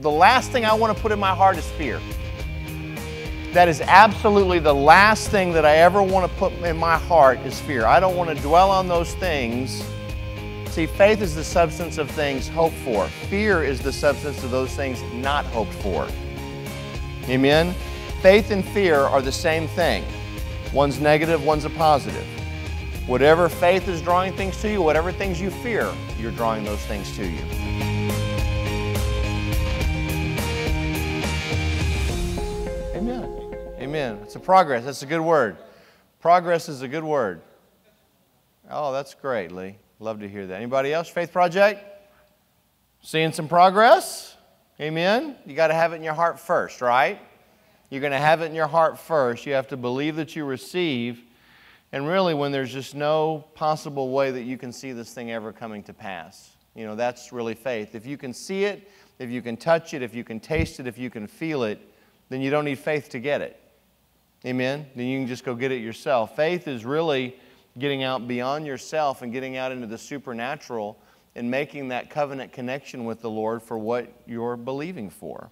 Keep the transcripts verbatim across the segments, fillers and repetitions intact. The last thing I want to put in my heart is fear. That is absolutely the last thing that I ever want to put in my heart is fear. I don't want to dwell on those things. See, faith is the substance of things hoped for. Fear is the substance of those things not hoped for. Amen? Faith and fear are the same thing. One's negative, one's a positive. Whatever faith is drawing things to you, whatever things you fear, you're drawing those things to you. Amen. It's a progress. That's a good word. Progress is a good word. Oh, that's great, Lee. Love to hear that. Anybody else? Faith Project? Seeing some progress? Amen. You got to have it in your heart first, right? You're going to have it in your heart first. You have to believe that you receive. And really, when there's just no possible way that you can see this thing ever coming to pass, you know, that's really faith. If you can see it, if you can touch it, if you can taste it, if you can feel it, then you don't need faith to get it. Amen? Then you can just go get it yourself. Faith is really getting out beyond yourself and getting out into the supernatural and making that covenant connection with the Lord for what you're believing for.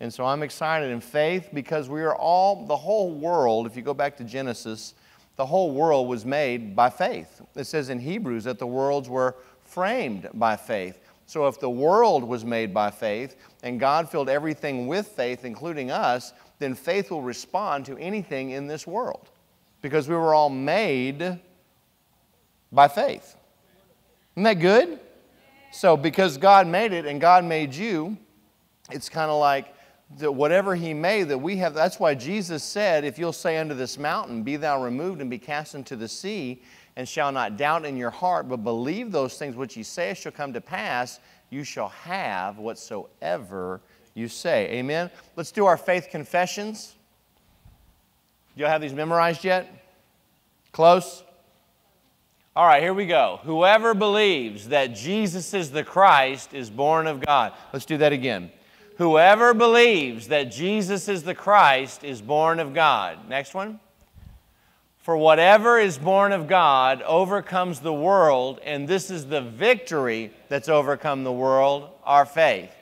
And so I'm excited in faith because we are all, the whole world, if you go back to Genesis, the whole world was made by faith. It says in Hebrews that the worlds were framed by faith. So if the world was made by faith and God filled everything with faith, including us, then faith will respond to anything in this world because we were all made by faith. Isn't that good? So because God made it and God made you, it's kind of like that whatever He made that we have. That's why Jesus said, if you'll say unto this mountain, be thou removed and be cast into the sea, and shall not doubt in your heart, but believe those things which ye say shall come to pass, you shall have whatsoever you say. Amen? Let's do our faith confessions. Do y'all have these memorized yet? Close? All right, here we go. Whoever believes that Jesus is the Christ is born of God. Let's do that again. Whoever believes that Jesus is the Christ is born of God. Next one. For whatever is born of God overcomes the world, and this is the victory that's overcome the world, our faith.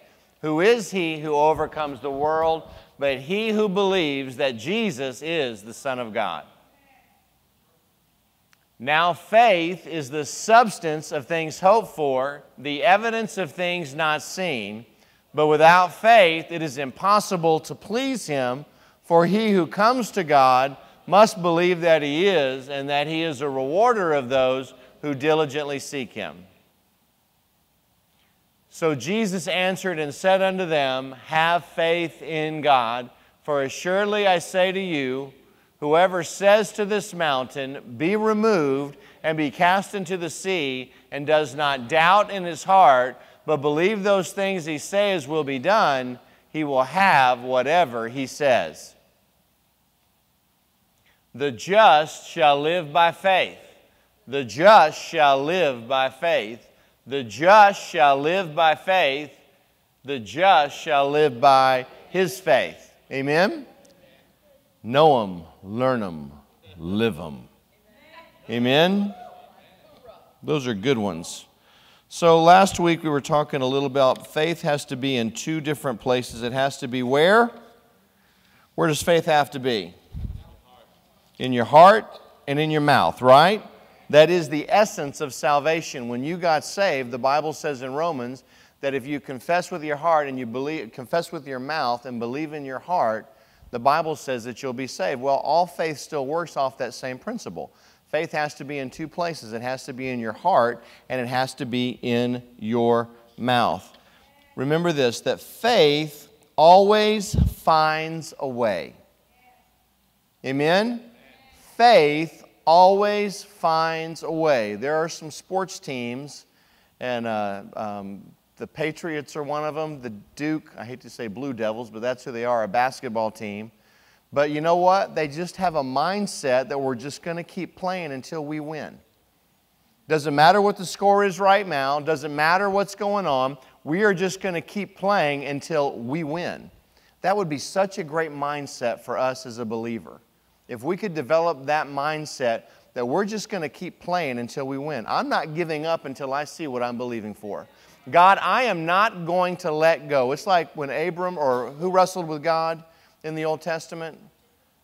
Who is he who overcomes the world, but he who believes that Jesus is the Son of God? Now faith is the substance of things hoped for, the evidence of things not seen. But without faith, it is impossible to please Him, for he who comes to God must believe that He is, and that He is a rewarder of those who diligently seek Him. So Jesus answered and said unto them, have faith in God, for assuredly I say to you, whoever says to this mountain, be removed and be cast into the sea, and does not doubt in his heart, but believe those things he says will be done, he will have whatever he says. The just shall live by faith. The just shall live by faith. The just shall live by faith. The just shall live by his faith. Amen? Know 'em, learn 'em, live 'em. Amen? Those are good ones. So last week we were talking a little about faith has to be in two different places. It has to be where? Where does faith have to be? In your heart and in your mouth, right? That is the essence of salvation. When you got saved, the Bible says in Romans that if you confess with your heart and you believe, confess with your mouth and believe in your heart, the Bible says that you'll be saved. Well, all faith still works off that same principle. Faith has to be in two places. It has to be in your heart, and it has to be in your mouth. Remember this, that faith always finds a way. Amen? Faith always finds a way. There are some sports teams, and uh, um, the Patriots are one of them. The Duke, I hate to say Blue Devils, but that's who they are, a basketball team. But you know what? They just have a mindset that we're just going to keep playing until we win. Doesn't matter what the score is right now. Doesn't matter what's going on. We are just going to keep playing until we win. That would be such a great mindset for us as a believer. If we could develop that mindset that we're just going to keep playing until we win. I'm not giving up until I see what I'm believing for. God, I am not going to let go. It's like when Abram, or who wrestled with God in the Old Testament?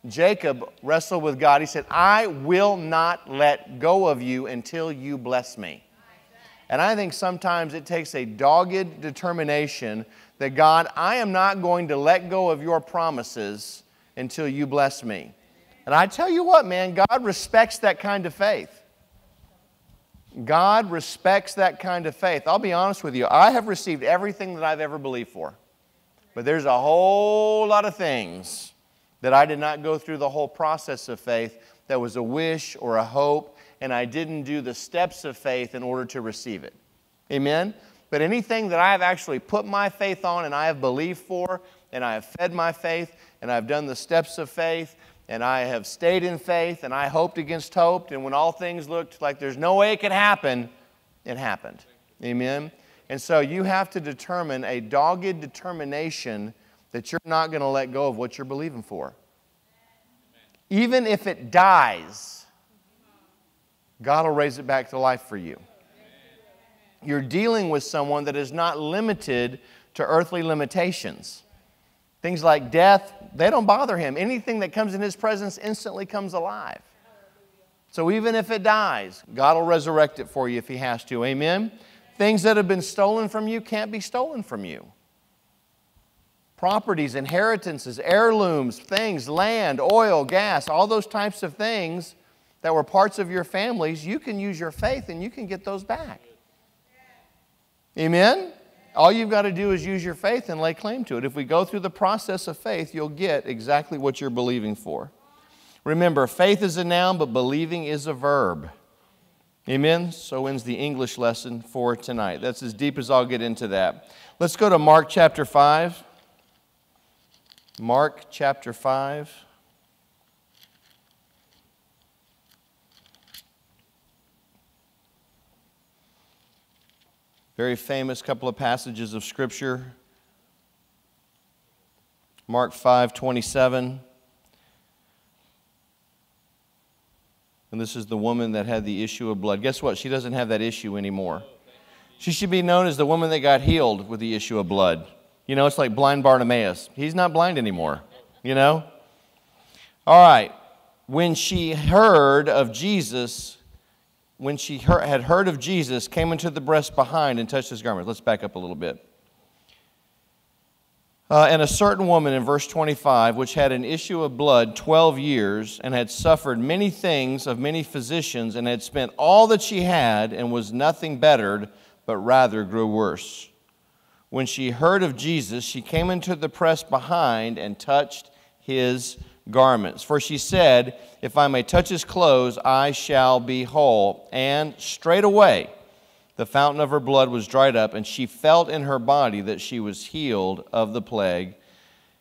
Jacob wrestled with God. He said, I will not let go of you until you bless me. And I think sometimes it takes a dogged determination that, God, I am not going to let go of your promises until you bless me. And I tell you what, man, God respects that kind of faith. God respects that kind of faith. I'll be honest with you. I have received everything that I've ever believed for. But there's a whole lot of things that I did not go through the whole process of faith that was a wish or a hope, and I didn't do the steps of faith in order to receive it. Amen? But anything that I have actually put my faith on and I have believed for, and I have fed my faith, and I've done the steps of faith, and I have stayed in faith, and I hoped against hope, and when all things looked like there's no way it could happen, it happened. Amen? And so you have to determine a dogged determination that you're not going to let go of what you're believing for. Even if it dies, God will raise it back to life for you. You're dealing with someone that is not limited to earthly limitations. Things like death, they don't bother him. Anything that comes in his presence instantly comes alive. So even if it dies, God will resurrect it for you if he has to. Amen? Things that have been stolen from you can't be stolen from you. Properties, inheritances, heirlooms, things, land, oil, gas, all those types of things that were parts of your families, you can use your faith and you can get those back. Amen? All you've got to do is use your faith and lay claim to it. If we go through the process of faith, you'll get exactly what you're believing for. Remember, faith is a noun, but believing is a verb. Amen? So ends the English lesson for tonight. That's as deep as I'll get into that. Let's go to Mark chapter five. Mark chapter five. Very famous couple of passages of Scripture. Mark five twenty-seven. And this is the woman that had the issue of blood. Guess what? She doesn't have that issue anymore. She should be known as the woman that got healed with the issue of blood. You know, it's like blind Bartimaeus. He's not blind anymore, you know? All right. When she heard of Jesus... When she heard, had heard of Jesus, came into the breast behind and touched his garment. Let's back up a little bit. Uh, and a certain woman in verse twenty-five, which had an issue of blood twelve years and had suffered many things of many physicians and had spent all that she had and was nothing bettered, but rather grew worse. When she heard of Jesus, she came into the press behind and touched his garment. garments. For she said, if I may touch his clothes, I shall be whole. And straightway the fountain of her blood was dried up, and she felt in her body that she was healed of the plague.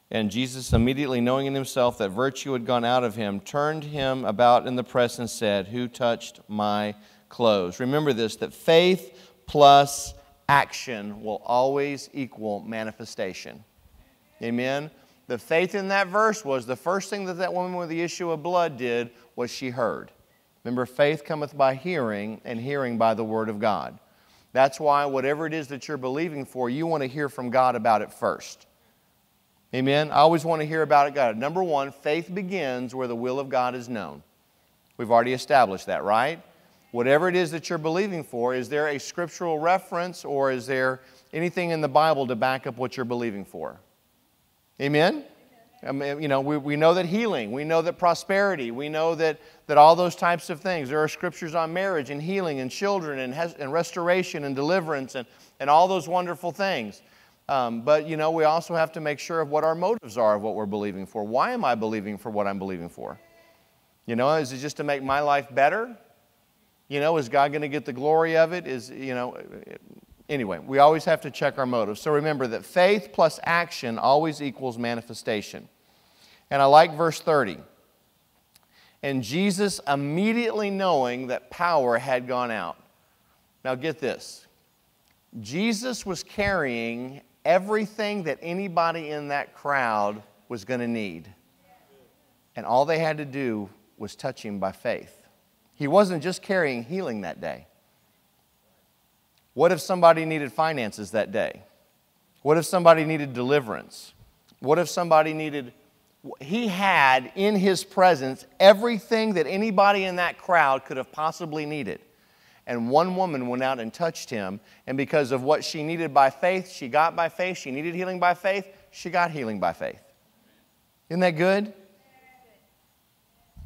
And Jesus, immediately knowing in himself that virtue had gone out of him, turned him about in the press and said, who touched my clothes? Remember this, that faith plus action will always equal manifestation. Amen? The faith in that verse was the first thing that that woman with the issue of blood did was she heard. Remember, faith cometh by hearing, and hearing by the word of God. That's why whatever it is that you're believing for, you want to hear from God about it first. Amen? I always want to hear about it, God. Number one, faith begins where the will of God is known. We've already established that, right? Whatever it is that you're believing for, is there a scriptural reference or is there anything in the Bible to back up what you're believing for? Amen? I mean, you know, we, we know that healing, we know that prosperity, we know that, that all those types of things. There are scriptures on marriage and healing and children and, has, and restoration and deliverance and, and all those wonderful things. Um, but, you know, we also have to make sure of what our motives are of what we're believing for. Why am I believing for what I'm believing for? You know, is it just to make my life better? You know, is God going to get the glory of it? Is, you know... It, Anyway, we always have to check our motives. So remember that faith plus action always equals manifestation. And I like verse thirty. And Jesus, immediately knowing that power had gone out. Now get this. Jesus was carrying everything that anybody in that crowd was going to need. And all they had to do was touch him by faith. He wasn't just carrying healing that day. What if somebody needed finances that day? What if somebody needed deliverance? What if somebody needed... He had in his presence everything that anybody in that crowd could have possibly needed. And one woman went out and touched him, and because of what she needed by faith, she got by faith. She needed healing by faith, she got healing by faith. Isn't that good?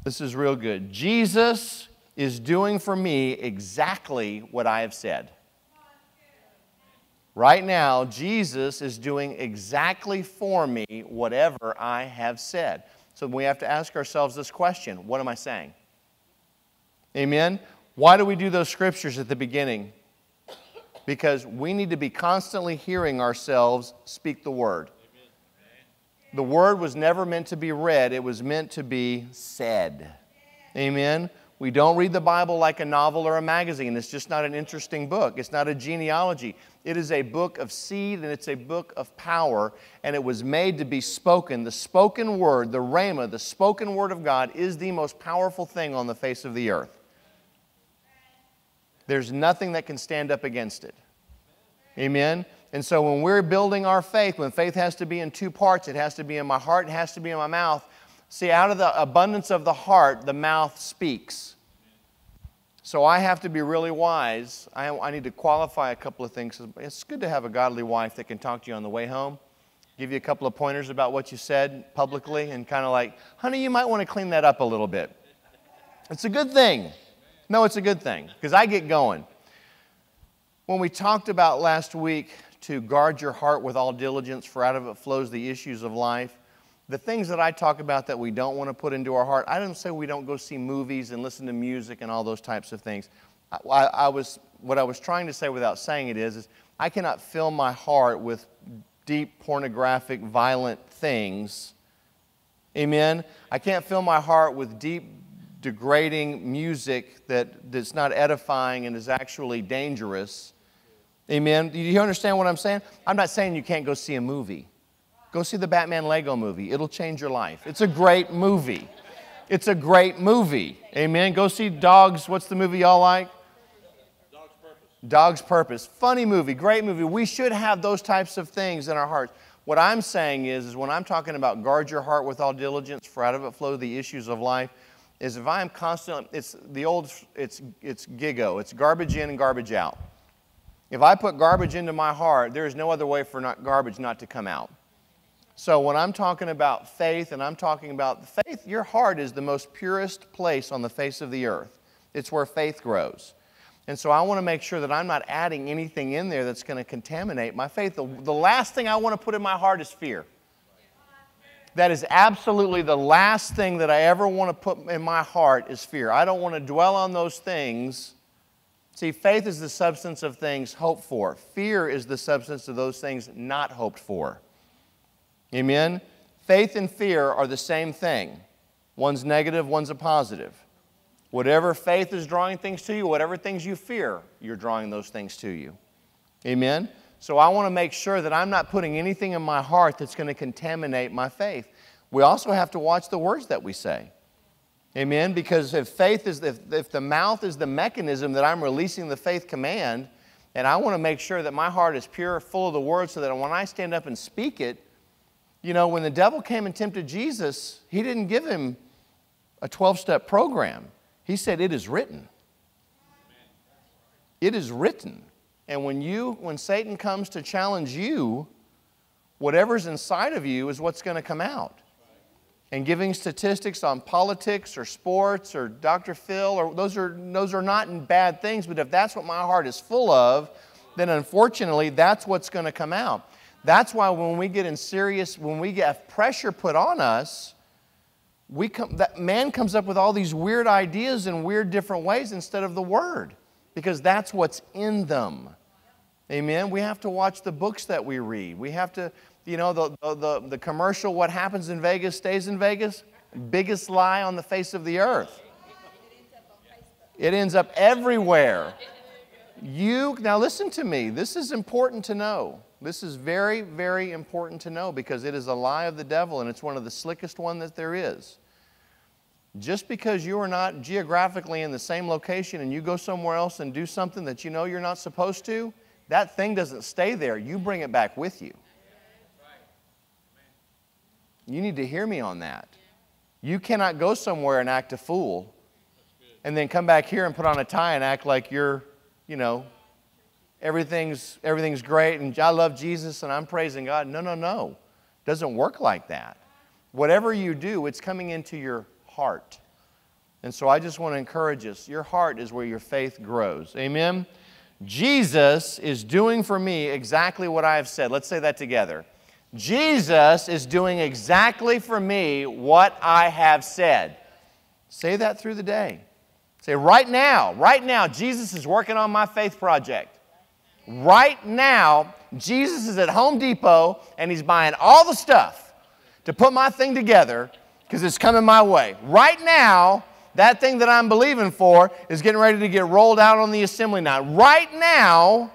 This is real good. Jesus is doing for me exactly what I have said. Right now, Jesus is doing exactly for me whatever I have said. So we have to ask ourselves this question: what am I saying? Amen? Why do we do those scriptures at the beginning? Because we need to be constantly hearing ourselves speak the Word. The Word was never meant to be read. It was meant to be said. Amen? We don't read the Bible like a novel or a magazine. It's just not an interesting book. It's not a genealogy. It is a book of seed, and it's a book of power, and it was made to be spoken. The spoken word, the rhema, the spoken word of God is the most powerful thing on the face of the earth. There's nothing that can stand up against it. Amen? And so when we're building our faith, when faith has to be in two parts, it has to be in my heart, it has to be in my mouth. See, out of the abundance of the heart, the mouth speaks. So I have to be really wise. I, I need to qualify a couple of things. It's good to have a godly wife that can talk to you on the way home, give you a couple of pointers about what you said publicly, and kind of like, honey, you might want to clean that up a little bit. It's a good thing. No, it's a good thing, because I get going. When we talked about last week to guard your heart with all diligence, for out of it flows the issues of life, the things that I talk about that we don't want to put into our heart, I don't say we don't go see movies and listen to music and all those types of things. I, I was, what I was trying to say without saying it is, is I cannot fill my heart with deep, pornographic, violent things. Amen? I can't fill my heart with deep, degrading music that, that's not edifying and is actually dangerous. Amen? Do you understand what I'm saying? I'm not saying you can't go see a movie. Go see the Batman Lego movie. It'll change your life. It's a great movie. It's a great movie. Amen. Go see Dogs. What's the movie y'all like? Dog's Purpose. Dog's Purpose. Funny movie. Great movie. We should have those types of things in our hearts. What I'm saying is, is when I'm talking about guard your heart with all diligence, for out of it flow the issues of life, is if I'm constantly, it's the old, it's, it's GIGO. It's garbage in and garbage out. If I put garbage into my heart, there is no other way for not garbage not to come out. So when I'm talking about faith, and I'm talking about faith, your heart is the most purest place on the face of the earth. It's where faith grows. And so I want to make sure that I'm not adding anything in there that's going to contaminate my faith. The, the last thing I want to put in my heart is fear. That is absolutely the last thing that I ever want to put in my heart is fear. I don't want to dwell on those things. See, faith is the substance of things hoped for. Fear is the substance of those things not hoped for. Amen? Faith and fear are the same thing. One's negative, one's a positive. Whatever faith is drawing things to you, whatever things you fear, you're drawing those things to you. Amen? So I want to make sure that I'm not putting anything in my heart that's going to contaminate my faith. We also have to watch the words that we say. Amen? Because if faith is, if, if the mouth is the mechanism that I'm releasing the faith command, and I want to make sure that my heart is pure, full of the word, so that when I stand up and speak it, you know, when the devil came and tempted Jesus, he didn't give him a twelve-step program. He said, it is written. It is written. And when you, when Satan comes to challenge you, whatever's inside of you is what's going to come out. And giving statistics on politics or sports or Doctor Phil, or those are, those are not bad things, but if that's what my heart is full of, then unfortunately that's what's going to come out. That's why when we get in serious, when we get pressure put on us, we come, that man comes up with all these weird ideas in weird different ways instead of the Word, because that's what's in them. Amen? We have to watch the books that we read. We have to, you know, the, the, the commercial, what happens in Vegas stays in Vegas, biggest lie on the face of the earth. It ends up everywhere. You, now listen to me, this is important to know. This is very, very important to know, because it is a lie of the devil, and it's one of the slickest one that there is. Just because you are not geographically in the same location and you go somewhere else and do something that you know you're not supposed to, that thing doesn't stay there. You bring it back with you. You need to hear me on that. You cannot go somewhere and act a fool and then come back here and put on a tie and act like you're, you know, everything's, everything's great and I love Jesus and I'm praising God. No, no, no. It doesn't work like that. Whatever you do, it's coming into your heart. And so I just want to encourage us. Your heart is where your faith grows. Amen? Jesus is doing for me exactly what I have said. Let's say that together. Jesus is doing exactly for me what I have said. Say that through the day. Say, right now, right now, Jesus is working on my faith project. Right now, Jesus is at Home Depot, and He's buying all the stuff to put my thing together because it's coming my way. Right now, that thing that I'm believing for is getting ready to get rolled out on the assembly line. Right now,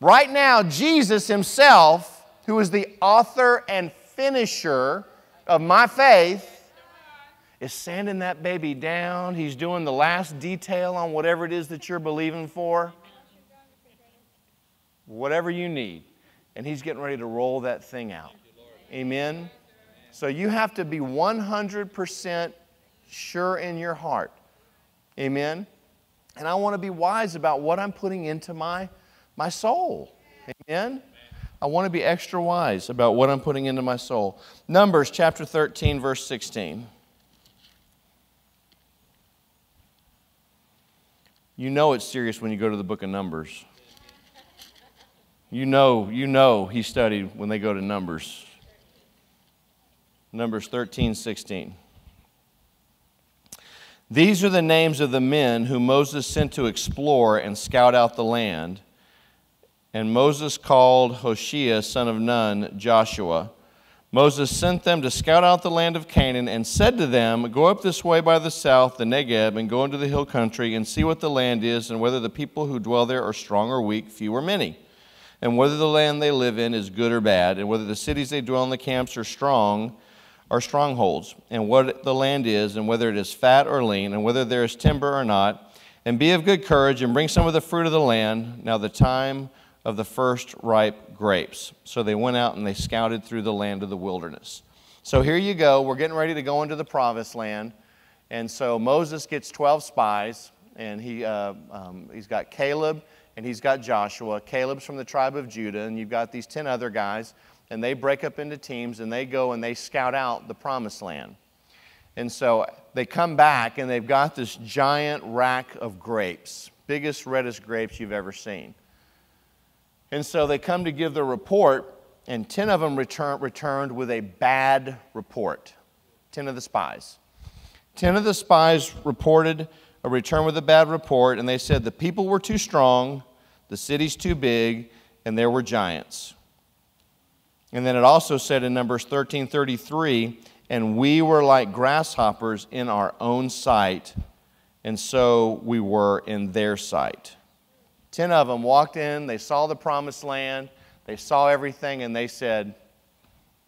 right now, Jesus Himself, who is the author and finisher of my faith, is sanding that baby down. He's doing the last detail on whatever it is that you're believing for, whatever you need. And He's getting ready to roll that thing out. Amen? So you have to be one hundred percent sure in your heart. Amen? And I want to be wise about what I'm putting into my, my soul. Amen? I want to be extra wise about what I'm putting into my soul. Numbers chapter thirteen, verse sixteen. You know it's serious when you go to the book of Numbers. You know, you know he studied when they go to Numbers. Numbers thirteen, sixteen. These are the names of the men who Moses sent to explore and scout out the land. And Moses called Hoshea, son of Nun, Joshua. Moses sent them to scout out the land of Canaan and said to them, go up this way by the south, the Negev, and go into the hill country and see what the land is and whether the people who dwell there are strong or weak, few or many, and whether the land they live in is good or bad, and whether the cities they dwell in the camps are strong or strongholds, and what the land is and whether it is fat or lean, and whether there is timber or not, and be of good courage and bring some of the fruit of the land. Now the time of the first ripe grapes. So they went out and they scouted through the land of the wilderness. So here you go. We're getting ready to go into the promised land. And so Moses gets twelve spies, and he, uh, um, he's got Caleb and he's got Joshua. Caleb's from the tribe of Judah, and you've got these ten other guys, and they break up into teams and they go and they scout out the promised land. And so they come back and they've got this giant rack of grapes, biggest, reddest grapes you've ever seen. And so they come to give their report, and ten of them return, returned with a bad report. Ten of the spies. Ten of the spies reported a return with a bad report, and they said the people were too strong, the cities too big, and there were giants. And then it also said in Numbers thirteen thirty-three, and we were like grasshoppers in our own sight, and so we were in their sight. Ten of them walked in, they saw the promised land, they saw everything, and they said,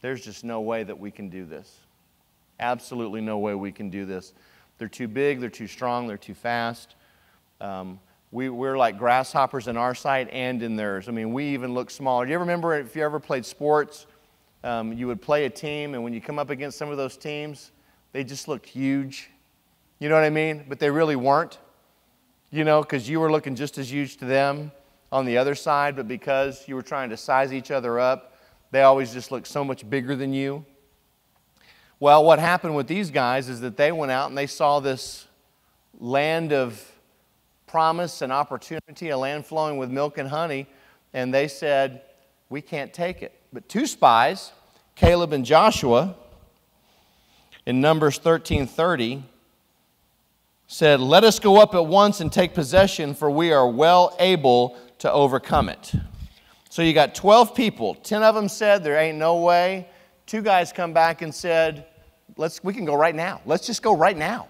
there's just no way that we can do this. Absolutely no way we can do this. They're too big, they're too strong, they're too fast. Um, we, we're like grasshoppers in our sight and in theirs. I mean, we even look smaller. Do you remember if you ever played sports, um, you would play a team, and when you come up against some of those teams, they just looked huge. You know what I mean? But they really weren't. You know, because you were looking just as huge to them on the other side, but because you were trying to size each other up, they always just looked so much bigger than you. Well, what happened with these guys is that they went out and they saw this land of promise and opportunity, a land flowing with milk and honey, and they said, we can't take it. But two spies, Caleb and Joshua, in Numbers thirteen thirty, said, let us go up at once and take possession, for we are well able to overcome it. So you got twelve people. ten of them said, there ain't no way. Two guys come back and said, let's, we can go right now. Let's just go right now.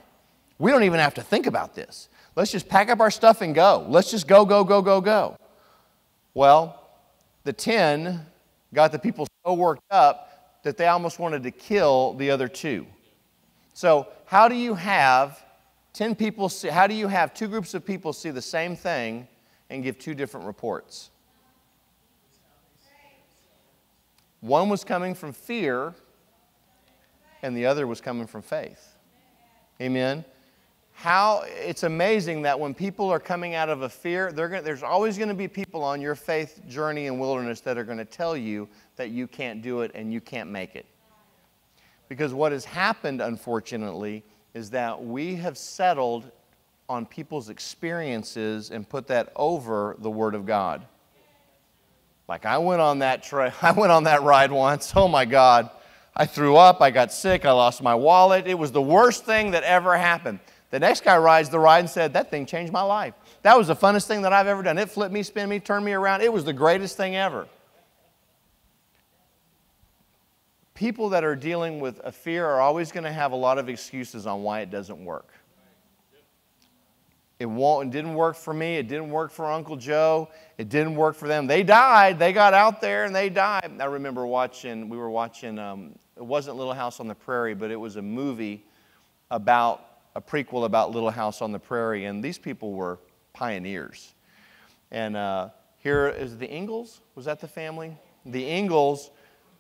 We don't even have to think about this. Let's just pack up our stuff and go. Let's just go, go, go, go, go. Well, the ten got the people so worked up that they almost wanted to kill the other two. So how do you have... Ten people, see, how do you have two groups of people see the same thing and give two different reports. One was coming from fear, and the other was coming from faith. Amen. How it's amazing that when people are coming out of a fear, they're gonna, there's always going to be people on your faith journey in wilderness that are going to tell you that you can't do it and you can't make it. Because what has happened, unfortunately, is that we have settled on people's experiences and put that over the Word of God. Like I went on that tra- I went on that ride once. Oh my God, I threw up. I got sick. I lost my wallet. It was the worst thing that ever happened. The next guy rides the ride and said, that thing changed my life. That was the funnest thing that I've ever done. It flipped me, spin me, turned me around. It was the greatest thing ever. People that are dealing with a fear are always going to have a lot of excuses on why it doesn't work. It won't, it didn't work for me. It didn't work for Uncle Joe. It didn't work for them. They died. They got out there and they died. I remember watching, we were watching, um, it wasn't Little House on the Prairie, but it was a movie about, a prequel about Little House on the Prairie, and these people were pioneers. And uh, here is the Ingalls. Was that the family? The Ingalls,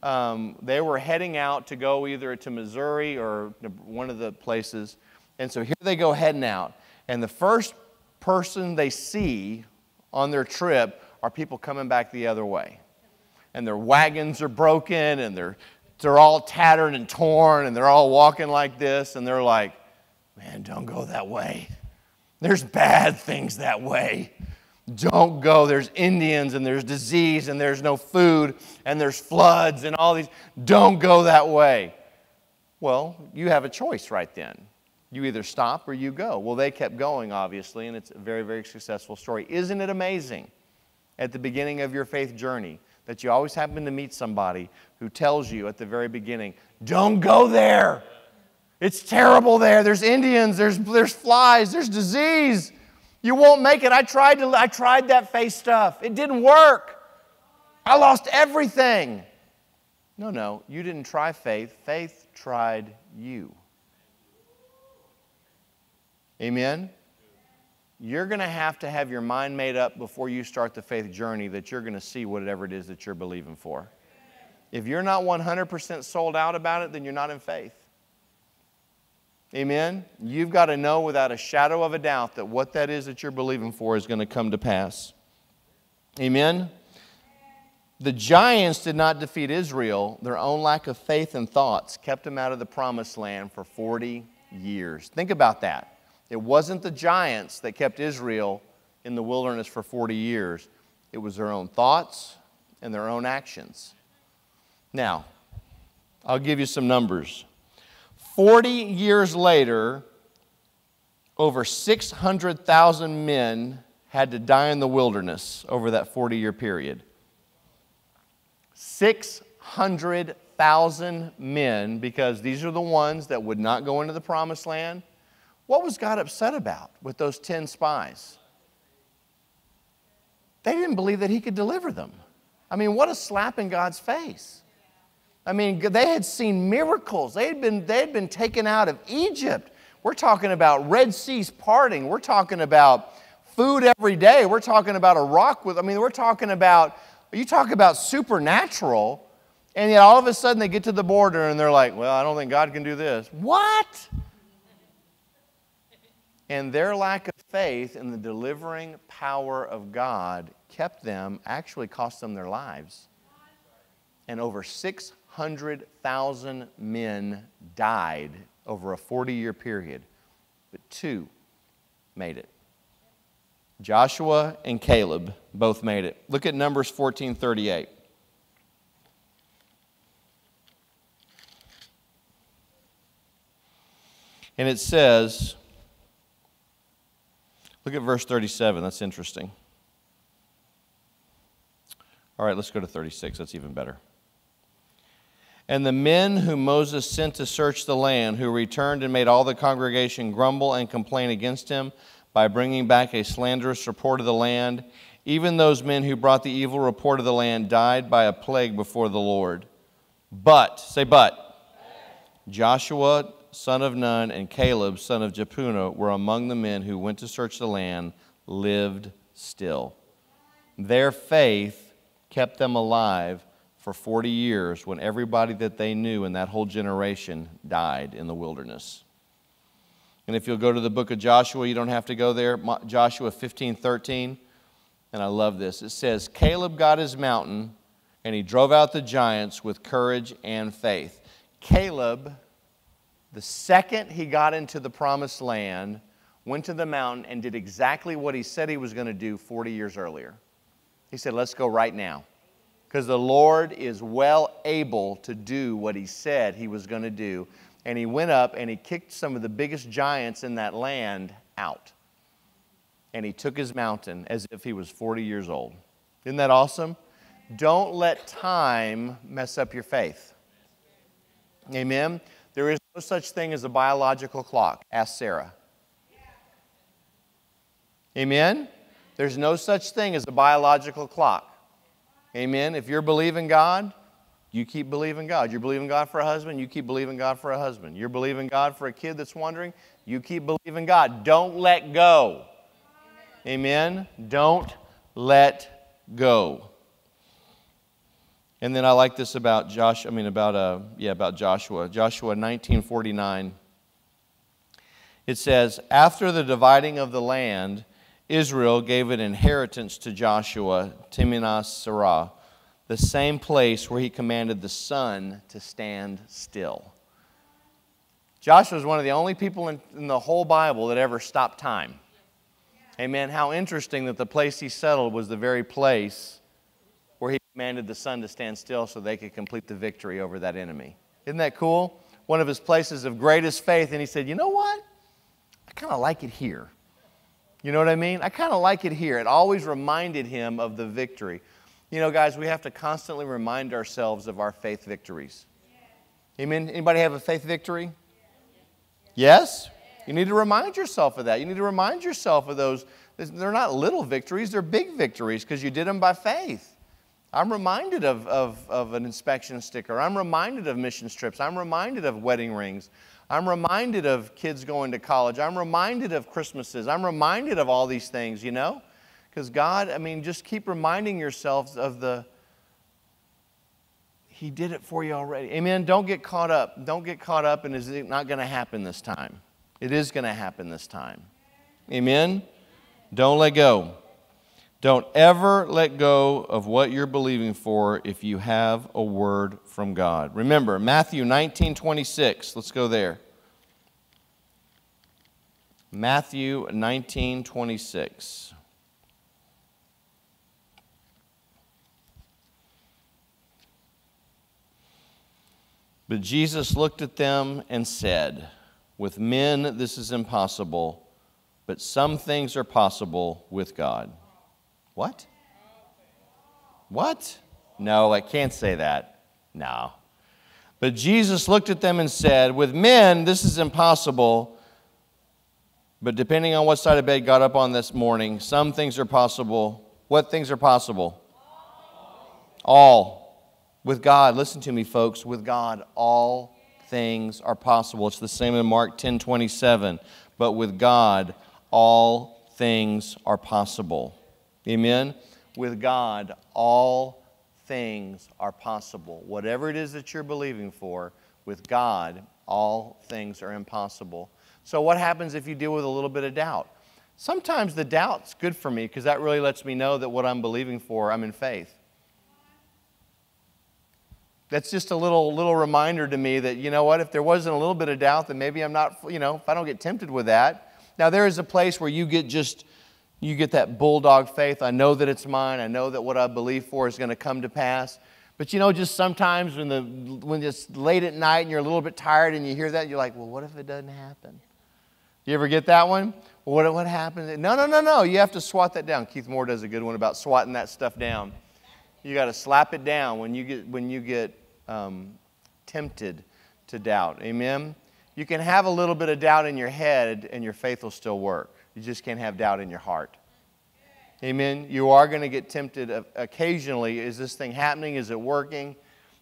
um, they were heading out to go either to Missouri or one of the places. And so here they go heading out. And the first person they see on their trip are people coming back the other way. And their wagons are broken, and they're, they're all tattered and torn, and they're all walking like this, and they're like, man, don't go that way. There's bad things that way. Don't go. There's Indians and there's disease and there's no food and there's floods and all these. Don't go that way. Well, you have a choice right then. You either stop or you go. Well, they kept going, obviously, and it's a very, very successful story. Isn't it amazing at the beginning of your faith journey that you always happen to meet somebody who tells you at the very beginning, don't go there. It's terrible there. There's Indians, there's, there's flies, there's disease. You won't make it. I tried, to, I tried that faith stuff. It didn't work. I lost everything. No, no, you didn't try faith. Faith tried you. Amen? You're going to have to have your mind made up before you start the faith journey that you're going to see whatever it is that you're believing for. If you're not one hundred percent sold out about it, then you're not in faith. Amen? You've got to know without a shadow of a doubt that what that is that you're believing for is going to come to pass. Amen? The giants did not defeat Israel. Their own lack of faith and thoughts kept them out of the promised land for forty years. Think about that. It wasn't the giants that kept Israel in the wilderness for forty years. It was their own thoughts and their own actions. Now, I'll give you some numbers. Forty years later, over six hundred thousand men had to die in the wilderness over that forty-year period. six hundred thousand men, because these are the ones that would not go into the promised land. What was God upset about with those ten spies? They didn't believe that he could deliver them. I mean, what a slap in God's face. I mean, they had seen miracles. They had been, they had been taken out of Egypt. We're talking about Red Seas parting. We're talking about food every day. We're talking about a rock with, I mean, we're talking about, you talk about supernatural, and yet all of a sudden they get to the border and they're like, well, I don't think God can do this. What? And their lack of faith in the delivering power of God kept them, actually cost them their lives. And over six hundred. one hundred thousand men died over a forty-year period, but two made it. Joshua and Caleb both made it. Look at Numbers fourteen thirty-eight. And it says, look at verse thirty-seven. That's interesting. All right, let's go to thirty-six. That's even better. And the men whom Moses sent to search the land, who returned and made all the congregation grumble and complain against him by bringing back a slanderous report of the land, even those men who brought the evil report of the land died by a plague before the Lord. But, say but, Joshua, son of Nun, and Caleb, son of Jephunneh, were among the men who went to search the land, lived still. Their faith kept them alive for forty years when everybody that they knew in that whole generation died in the wilderness. And if you'll go to the book of Joshua, you don't have to go there. Joshua fifteen thirteen, and I love this. It says, Caleb got his mountain, and he drove out the giants with courage and faith. Caleb, the second he got into the promised land, went to the mountain and did exactly what he said he was going to do forty years earlier. He said, let's go right now, because the Lord is well able to do what he said he was going to do. And he went up and he kicked some of the biggest giants in that land out. And he took his mountain as if he was forty years old. Isn't that awesome? Don't let time mess up your faith. Amen? There is no such thing as a biological clock. Ask Sarah. Amen? There's no such thing as a biological clock. Amen? If you're believing God, you keep believing God. You're believing God for a husband, you keep believing God for a husband. You're believing God for a kid that's wandering, you keep believing God. Don't let go. Amen? Don't let go. And then I like this about Josh. I mean, about uh, yeah, about Joshua. Joshua nineteen forty-nine. It says, after the dividing of the land, Israel gave an inheritance to Joshua, Timnath-Serah, the same place where he commanded the sun to stand still. Joshua is one of the only people in, in the whole Bible that ever stopped time. Amen. How interesting that the place he settled was the very place where he commanded the sun to stand still so they could complete the victory over that enemy. Isn't that cool? One of his places of greatest faith, and he said, you know what? I kind of like it here. You know what I mean? I kind of like it here. It always reminded him of the victory. You know, guys, we have to constantly remind ourselves of our faith victories. Yeah. Amen? Anybody have a faith victory? Yeah. Yes? Yeah. You need to remind yourself of that. You need to remind yourself of those. They're not little victories. They're big victories because you did them by faith. I'm reminded of, of, of an inspection sticker. I'm reminded of mission trips. I'm reminded of wedding rings. I'm reminded of kids going to college. I'm reminded of Christmases. I'm reminded of all these things, you know? Because God, I mean, just keep reminding yourselves of the, he did it for you already. Amen? Don't get caught up. Don't get caught up in, is it not going to happen this time? It is going to happen this time. Amen? Don't let go. Don't ever let go of what you're believing for if you have a word from God. Remember, Matthew nineteen twenty-six. Let's go there. Matthew nineteen twenty-six. But Jesus looked at them and said, with men this is impossible, but some things are possible with God. What? What? No, I can't say that. No. But Jesus looked at them and said, with men, this is impossible. But depending on what side of bed got up on this morning, some things are possible. What things are possible? All. All. With God. Listen to me, folks. With God, all things are possible. It's the same in Mark ten twenty-seven. But with God, all things are possible. Amen? With God, all things are possible. Whatever it is that you're believing for, with God, all things are impossible. So what happens if you deal with a little bit of doubt? Sometimes the doubt's good for me because that really lets me know that what I'm believing for, I'm in faith. That's just a little, little reminder to me that, you know what, if there wasn't a little bit of doubt, then maybe I'm not, you know, if I don't get tempted with that. Now, there is a place where you get just... You get that bulldog faith. I know that it's mine. I know that what I believe for is going to come to pass. But you know, just sometimes when, the, when it's late at night and you're a little bit tired and you hear that, you're like, well, what if it doesn't happen? You ever get that one? Well, what, what happens? No, no, no, no. You have to swat that down. Keith Moore does a good one about swatting that stuff down. You got to slap it down when you get, when you get um, tempted to doubt. Amen? You can have a little bit of doubt in your head and your faith will still work. You just can't have doubt in your heart. Amen. You are going to get tempted occasionally. Is this thing happening? Is it working?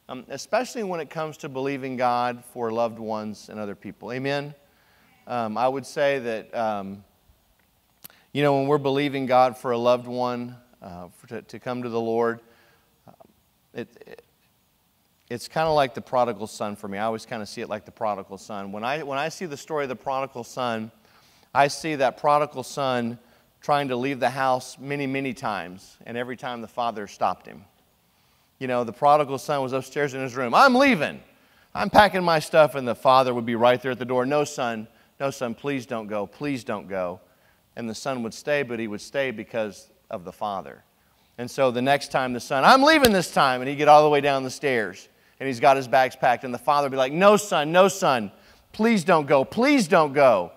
Um, especially when it comes to believing God for loved ones and other people. Amen. Um, I would say that, um, you know, when we're believing God for a loved one, uh, for to, to come to the Lord. Uh, it, it, it's kind of like the prodigal son for me. I always kind of see it like the prodigal son. When I, when I see the story of the prodigal son, I see that prodigal son trying to leave the house many, many times, and every time the father stopped him. You know, the prodigal son was upstairs in his room. I'm leaving. I'm packing my stuff. And the father would be right there at the door. No, son. No, son, please don't go. Please don't go. And the son would stay, but he would stay because of the father. And so the next time the son, I'm leaving this time. And he'd get all the way down the stairs. And he's got his bags packed. And the father would be like, no, son, no, son. Please don't go. Please don't go.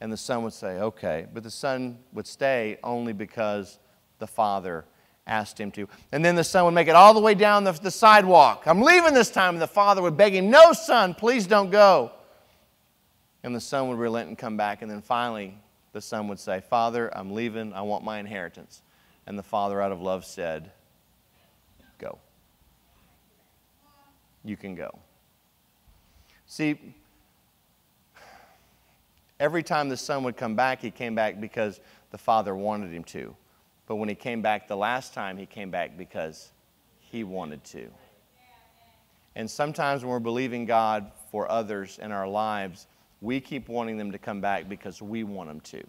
And the son would say, okay. But the son would stay only because the father asked him to. And then the son would make it all the way down the, the sidewalk. I'm leaving this time. And the father would beg him, no, son, please don't go. And the son would relent and come back. And then finally, the son would say, Father, I'm leaving. I want my inheritance. And the father, out of love, said, go. You can go. See, every time the son would come back, he came back because the father wanted him to. But when he came back the last time, he came back because he wanted to. And sometimes when we're believing God for others in our lives, we keep wanting them to come back because we want them to.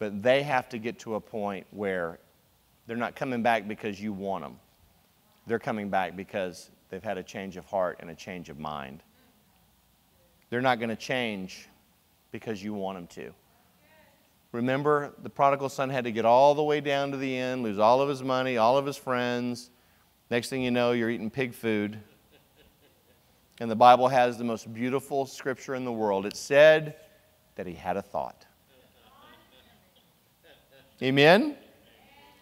But they have to get to a point where they're not coming back because you want them. They're coming back because they've had a change of heart and a change of mind. They're not going to change because you want them to. Remember, the prodigal son had to get all the way down to the end, lose all of his money, all of his friends. Next thing you know, you're eating pig food. And the Bible has the most beautiful scripture in the world. It said that he had a thought. Amen?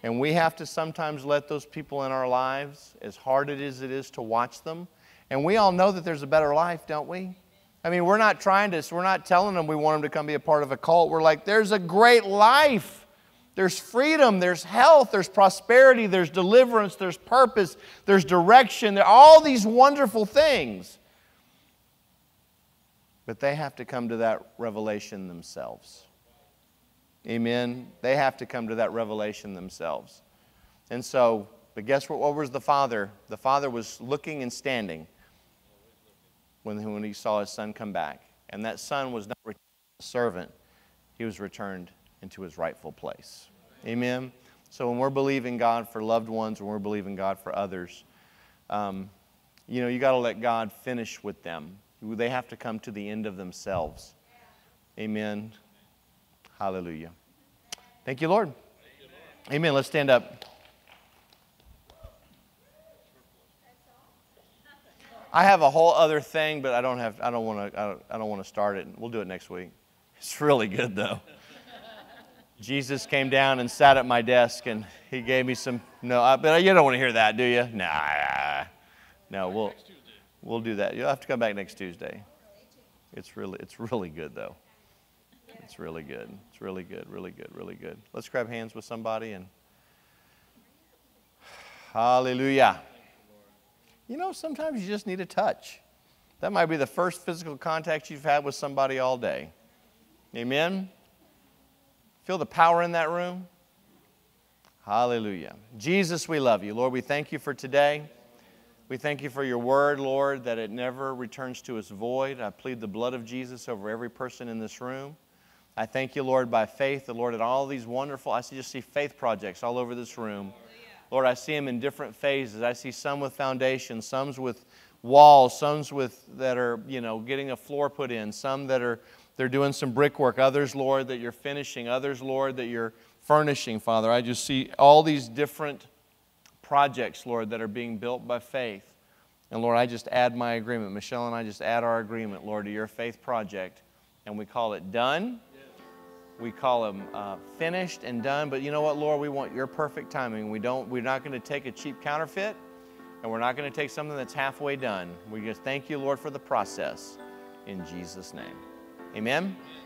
And we have to sometimes let those people in our lives, as hard as it is to watch them. And we all know that there's a better life, don't we? I mean, we're not trying to, we're not telling them we want them to come be a part of a cult. We're like, there's a great life. There's freedom. There's health. There's prosperity. There's deliverance. There's purpose. There's direction. There are all these wonderful things. But they have to come to that revelation themselves. Amen? They have to come to that revelation themselves. And so, but guess what? What was the father? The father was looking and standing when, when he saw his son come back. And that son was not returned a servant. He was returned into his rightful place. Amen? So when we're believing God for loved ones, when we're believing God for others, um, you know, you got to let God finish with them. They have to come to the end of themselves. Amen? Hallelujah. Thank you, Lord. Amen. Let's stand up. I have a whole other thing, but I don't have. I don't want to. I don't want to start it. We'll do it next week. It's really good, though. Jesus came down and sat at my desk, and he gave me some. No, I, but you don't want to hear that, do you? Nah. No, we'll we'll do that. You'll have to come back next Tuesday. It's really it's really good, though. It's really good. It's really good. Really good. Really good. Let's grab hands with somebody and hallelujah. You know, sometimes you just need a touch. That might be the first physical contact you've had with somebody all day. Amen? Feel the power in that room? Hallelujah. Jesus, we love you. Lord, we thank you for today. We thank you for your word, Lord, that it never returns to its void. I plead the blood of Jesus over every person in this room. I thank you, Lord, by faith, the Lord, at all these wonderful, I just see faith projects all over this room. Lord, I see them in different phases. I see some with foundations, some with walls, some with that are, you know, getting a floor put in, some that are, they're doing some brickwork, others, Lord, that you're finishing, others, Lord, that you're furnishing, Father. I just see all these different projects, Lord, that are being built by faith. And Lord, I just add my agreement. Michelle and I just add our agreement, Lord, to your faith project. And we call it done. We call them uh, finished and done. But you know what, Lord? We want your perfect timing. We don't, we're not going to take a cheap counterfeit, and we're not going to take something that's halfway done. We just thank you, Lord, for the process. In Jesus' name, amen? Amen.